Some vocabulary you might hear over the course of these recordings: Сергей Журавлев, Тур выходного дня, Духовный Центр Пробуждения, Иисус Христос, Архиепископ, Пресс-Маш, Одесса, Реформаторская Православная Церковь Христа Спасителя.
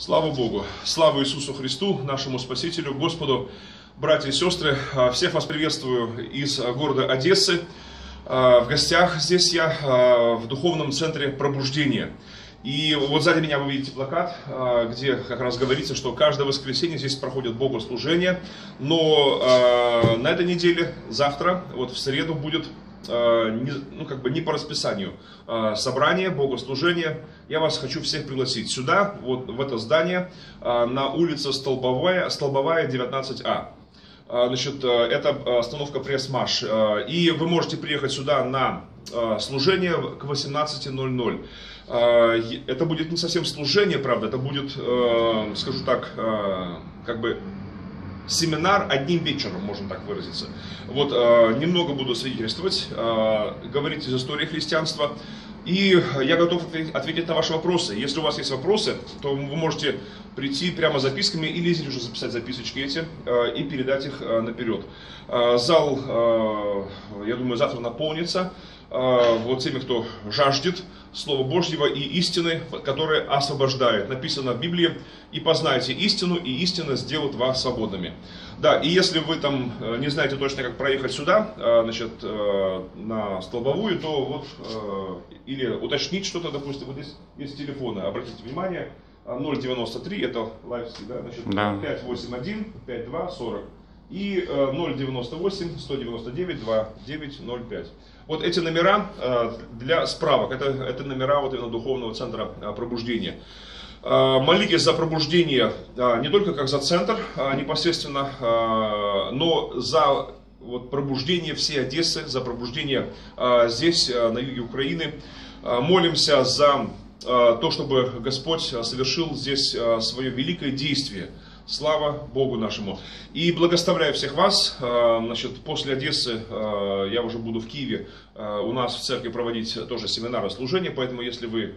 Слава Богу! Слава Иисусу Христу, нашему Спасителю, Господу! Братья и сестры, всех вас приветствую из города Одессы. В гостях здесь я в Духовном Центре Пробуждения. И вот сзади меня вы видите плакат, где как раз говорится, что каждое воскресенье здесь проходят богослужения. Но на этой неделе, завтра, вот в среду будет... ну, как бы не по расписанию собрание, богослужение. Я вас хочу всех пригласить сюда, вот в это здание, на улице Столбовая 19А. Значит, это остановка Пресс-Маш. И вы можете приехать сюда на служение к 18:00. Это будет не совсем служение, правда, это будет, скажу так, как бы... семинар одним вечером, можно так выразиться. Вот немного буду свидетельствовать, говорить из истории христианства. И я готов ответить на ваши вопросы. Если у вас есть вопросы, то вы можете прийти прямо с записками или здесь уже записать записочки эти и передать их наперед. Зал, я думаю, завтра наполнится вот теми, кто жаждет Слова Божьего и истины, которая освобождает. Написано в Библии: «И познайте истину, и истина сделает вас свободными». Да, и если вы там не знаете точно, как проехать сюда, значит, на Столбовую, то вот, или уточнить что-то, допустим, вот здесь есть телефоны, обратите внимание, 093, это лайфский, да, значит, да. 581-5240 и 098-199-2905. Вот эти номера для справок, это номера вот именно Духовного Центра Пробуждения. Молитесь за пробуждение не только как за центр непосредственно, но за вот пробуждение всей Одессы, за пробуждение здесь, на юге Украины. Молимся за то, чтобы Господь совершил здесь свое великое действие. Слава Богу нашему! И благословляю всех вас. Значит, после Одессы я уже буду в Киеве у нас в церкви проводить тоже семинары служения, поэтому если вы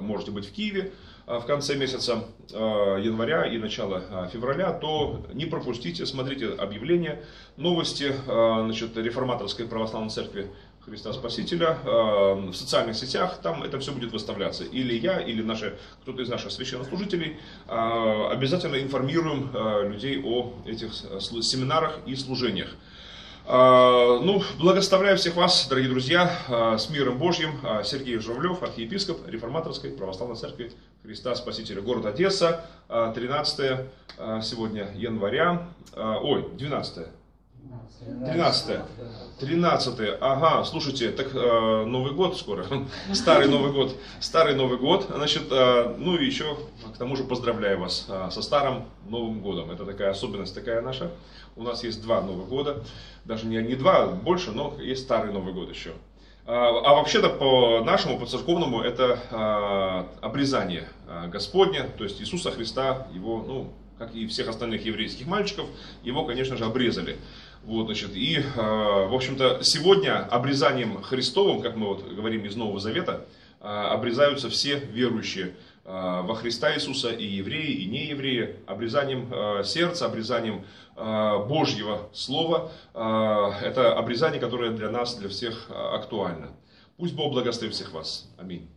можете быть в Киеве в конце месяца января и начало февраля, то не пропустите, смотрите объявления, новости, значит, Реформаторской Православной Церкви Христа Спасителя в социальных сетях, там это все будет выставляться. Или я, или кто-то из наших священнослужителей обязательно информируем людей о этих семинарах и служениях. Ну, благословляю всех вас, дорогие друзья, с миром Божьим. Сергей Журавлев, архиепископ Реформаторской Православной Церкви Христа Спасителя. Город Одесса, 13 сегодня января, ой, 12 13. Ага, слушайте, так Новый год скоро. Старый Новый год. Значит, ну и еще, к тому же, поздравляю вас со Старым Новым годом. Это такая особенность такая наша. У нас есть два Новых года. Даже не два, больше, но есть Старый Новый год еще. А вообще-то по-нашему, по-церковному, это обрезание Господне, то есть Иисуса Христа, его, ну, как и всех остальных еврейских мальчиков, его, конечно же, обрезали. Вот, значит, и, в общем-то, сегодня обрезанием Христовым, как мы вот говорим из Нового Завета, обрезаются все верующие во Христа Иисуса, и евреи, и неевреи, обрезанием сердца, обрезанием Божьего Слова. Это обрезание, которое для нас, для всех актуально. Пусть Бог благословит всех вас. Аминь.